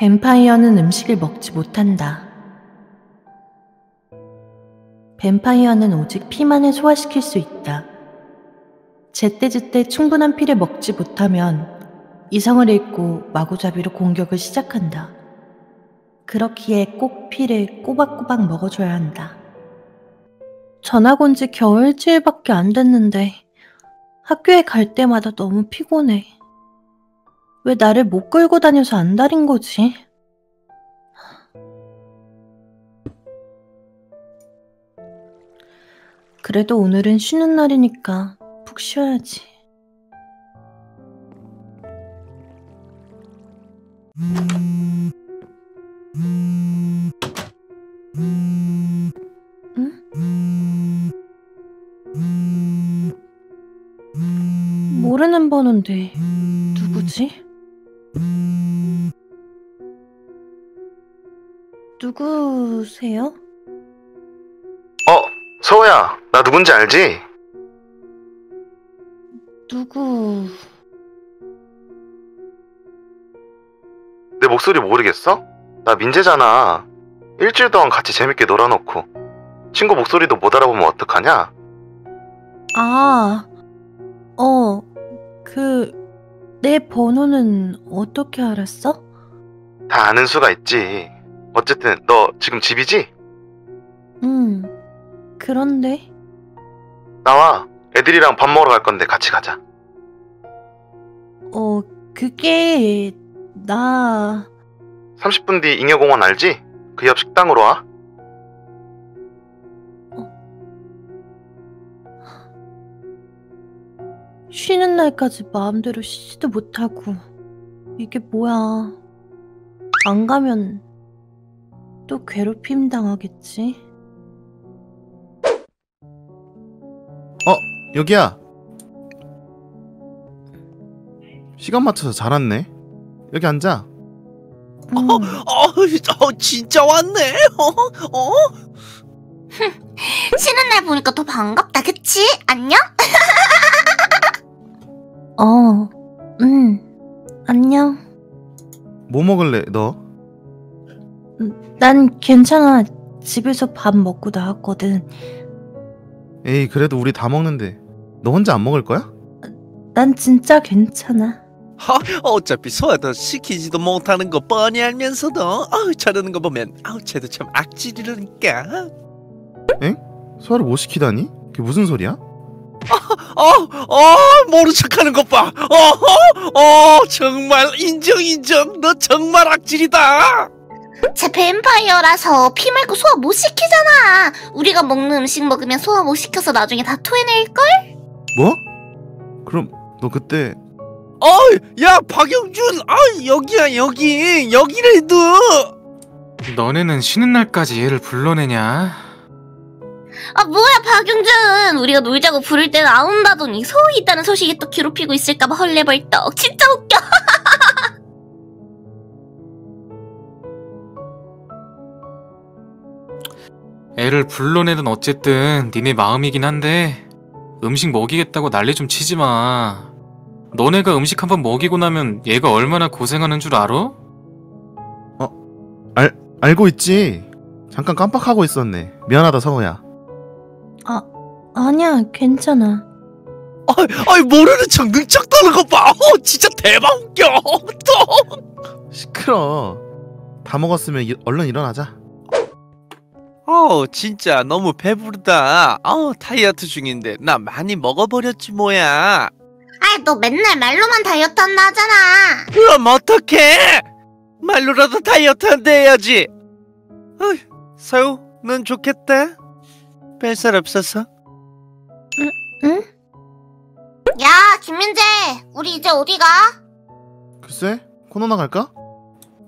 뱀파이어는 음식을 먹지 못한다. 뱀파이어는 오직 피만을 소화시킬 수 있다. 제때제때 충분한 피를 먹지 못하면 이성을 잃고 마구잡이로 공격을 시작한다. 그렇기에 꼭 피를 꼬박꼬박 먹어줘야 한다. 전학 온 지 겨우 일주일밖에 안 됐는데 학교에 갈 때마다 너무 피곤해. 왜 나를 못 끌고 다녀서 안달인 거지? 그래도 오늘은 쉬는 날이니까 푹 쉬어야지. 모르는 번호인데 누구지? 누구세요? 서호야, 나 누군지 알지? 누구... 내 목소리 모르겠어? 나 민재잖아. 일주일 동안 같이 재밌게 놀아놓고 친구 목소리도 못 알아보면 어떡하냐? 내 번호는 어떻게 알았어? 다 아는 수가 있지. 어쨌든 너 지금 집이지? 응. 그런데? 나와. 애들이랑 밥 먹으러 갈 건데 같이 가자. 그게... 나... 30분 뒤 잉여공원 알지? 그 옆 식당으로 와. 쉬는 날까지 마음대로 쉬지도 못하고 이게 뭐야. 안 가면 또 괴롭힘 당하겠지? 여기야. 시간 맞춰서 잘 왔네. 여기 앉아. 진짜 왔네. 쉬는 날 보니까 더 반갑다, 그치? 안녕? 응. 안녕. 뭐 먹을래, 너? 난 괜찮아. 집에서 밥 먹고 나왔거든. 에이, 그래도 우리 다 먹는데 너 혼자 안 먹을 거야? 난 진짜 괜찮아. 어차피 소아도 시키지도 못하는 거 뻔히 알면서도 저러는 거 보면 쟤도 참 악질이라니까. 엥? 소아를 못 시키다니? 그게 무슨 소리야? 모른 척하는 것 봐. 정말 인정. 너 정말 악질이다. 쟤 뱀파이어라서 피 말고 소화 못 시키잖아. 우리가 먹는 음식 먹으면 소화 못 시켜서 나중에 다 토해낼걸? 뭐? 그럼 너 그때... 야 박영준! 여기야 여기! 여기라도! 너네는 쉬는 날까지 얘를 불러내냐? 뭐야 박영준! 우리가 놀자고 부를 때 나온다더니 소위 있다는 소식이 또 괴롭히고 있을까봐 헐레벌떡. 진짜 웃겨. 애를 불러내든 어쨌든 니네 마음이긴 한데 음식 먹이겠다고 난리 좀 치지마. 너네가 음식 한번 먹이고 나면 얘가 얼마나 고생하는 줄 알아? 알고 있지. 잠깐 깜빡하고 있었네. 미안하다 성우야. 아니야 괜찮아. 모르는 척 능척 떠는 거 봐. 진짜 대박 웃겨. 시끄러. 다 먹었으면 얼른 일어나자. 진짜 너무 배부르다. 다이어트 중인데 나 많이 먹어버렸지 뭐야. 너 맨날 말로만 다이어트 한다 하잖아. 그럼 어떡해. 말로라도 다이어트 한다 해야지. 서유 넌 좋겠다. 뺄살 없어서. 응? 야 김민재 우리 이제 어디 가? 글쎄 코너나 갈까?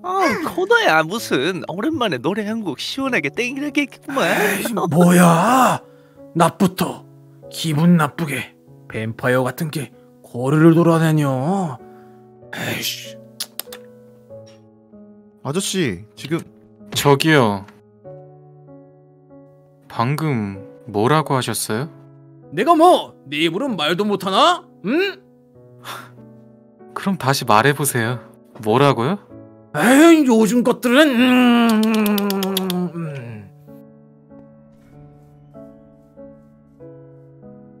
코너야 무슨. 오랜만에 노래 한 곡 시원하게 땡기라게 했구만. 뭐야 낮부터 기분 나쁘게 뱀파이어 같은 게 거리를 돌아다녀. 에이씨. 아저씨 지금... 저기요 방금 뭐라고 하셨어요? 내가 뭐 네 입으로는 말도 못하나? 응? 그럼 다시 말해보세요. 뭐라고요? 에이, 요즘 것들은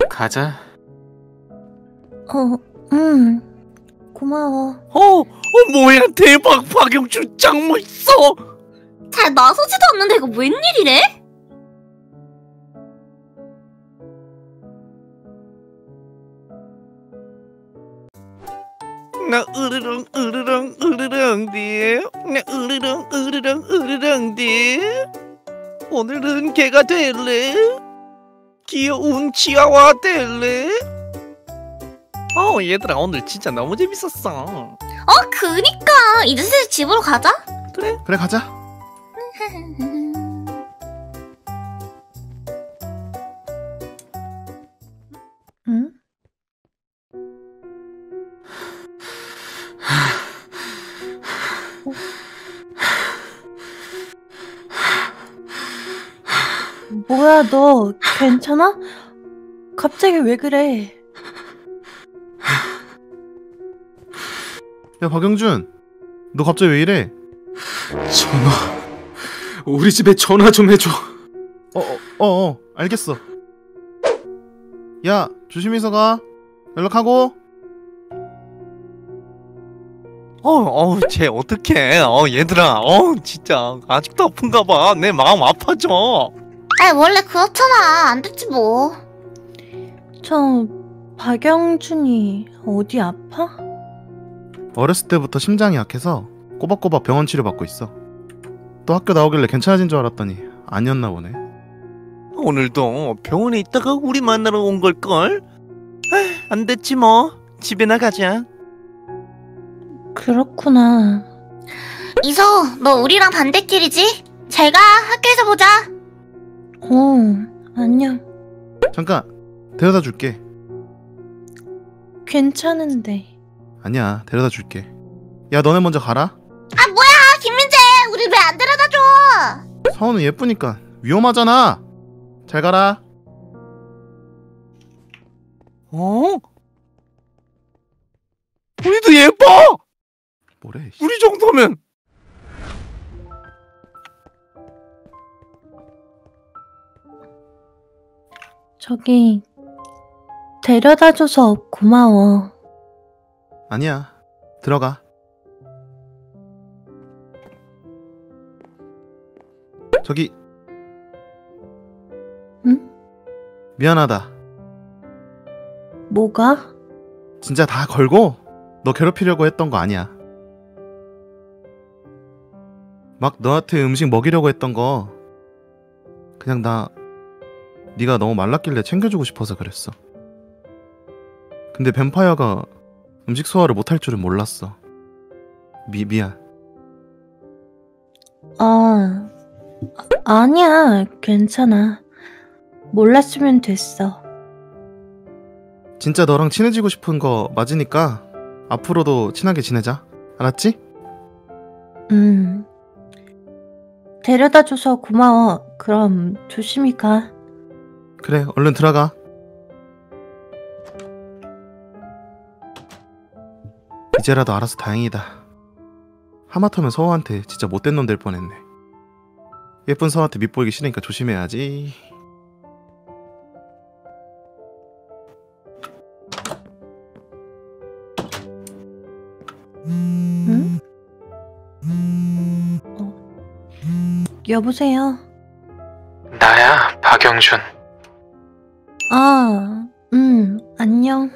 가자. 고마워. 뭐야, 대박. 박영준 짱 멋있어. 잘 나서지도 않는데 이거 웬일이래? 나 으르렁 으르렁 으르렁디. 나 으르렁 으르렁 으르렁디. 오늘은 개가 될래? 귀여운 치아와 될래? 얘들아, 오늘 진짜 너무 재밌었어. 그니까 이제 슬슬 집으로 가자. 그래 가자. 응? 뭐야, 너 괜찮아? 갑자기 왜 그래? 야, 박영준, 너 갑자기 왜 이래? 전화, 우리 집에 전화 좀 해줘. 알겠어. 야, 조심히서 가. 연락하고. 쟤 어떡해. 얘들아, 진짜 아직도 아픈가 봐. 내 마음 아파져. 아이, 원래 그렇잖아. 안 됐지 뭐. 저 박영준이 어디 아파? 어렸을 때부터 심장이 약해서 꼬박꼬박 병원 치료받고 있어. 또 학교 나오길래 괜찮아진 줄 알았더니 아니었나 보네. 오늘도 병원에 있다가 우리 만나러 온 걸걸? 안 됐지 뭐. 집에나 가자. 그렇구나. 이서, 너 우리랑 반대길이지? 잘 가. 학교에서 보자. 안녕. 잠깐, 데려다 줄게. 괜찮은데. 아니야, 데려다 줄게. 야, 너네 먼저 가라. 아, 뭐야, 김민재! 우리 왜 안 데려다 줘! 서은은 예쁘니까 위험하잖아! 잘 가라. 우리도 예뻐! 뭐래? 우리 정도면! 저기, 데려다줘서 고마워. 아니야, 들어가. 저기. 응? 미안하다. 뭐가? 진짜 다 걸고 너 괴롭히려고 했던 거 아니야. 막 너한테 음식 먹이려고 했던 거 그냥 네가 너무 말랐길래 챙겨주고 싶어서 그랬어. 근데 뱀파이어가 음식 소화를 못할 줄은 몰랐어. 미안. 아니야, 괜찮아. 몰랐으면 됐어. 진짜 너랑 친해지고 싶은 거 맞으니까 앞으로도 친하게 지내자. 알았지? 응. 데려다줘서 고마워. 그럼 조심히 가. 그래, 얼른 들어가. 이제라도 알아서 다행이다. 하마터면 서우한테 진짜 못된 놈 될 뻔했네. 예쁜 서우한테 밑보이기 싫으니까 조심해야지. 응? 여보세요? 나야, 박영준. 안녕.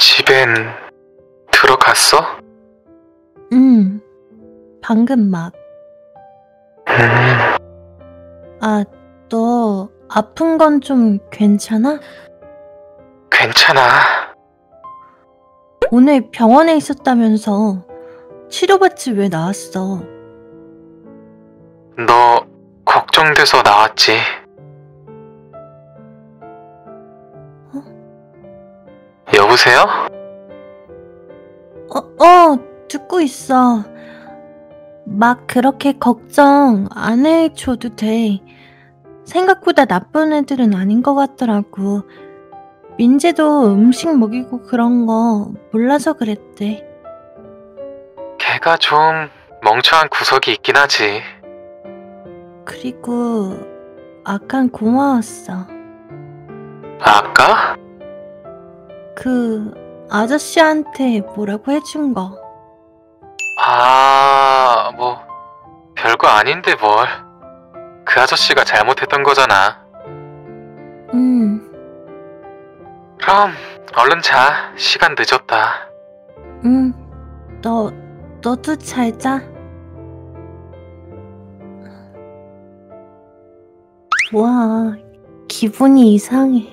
집엔 들어갔어? 응, 방금 막. 아, 너 아픈 건 좀 괜찮아? 괜찮아. 오늘 병원에 있었다면서 치료받지 왜 나왔어? 너 걱정돼서 나왔지. 여보세요? 듣고 있어. 막 그렇게 걱정 안 해줘도 돼. 생각보다 나쁜 애들은 아닌 것 같더라고. 민재도 음식 먹이고 그런 거 몰라서 그랬대. 걔가 좀 멍청한 구석이 있긴 하지. 그리고 아깐 고마웠어. 아까? 그 아저씨한테 뭐라고 해준 거. 아, 뭐 별거 아닌데 뭘. 그 아저씨가 잘못했던 거잖아. 그럼 얼른 자. 시간 늦었다. 응. 너도 잘 자. 와, 기분이 이상해.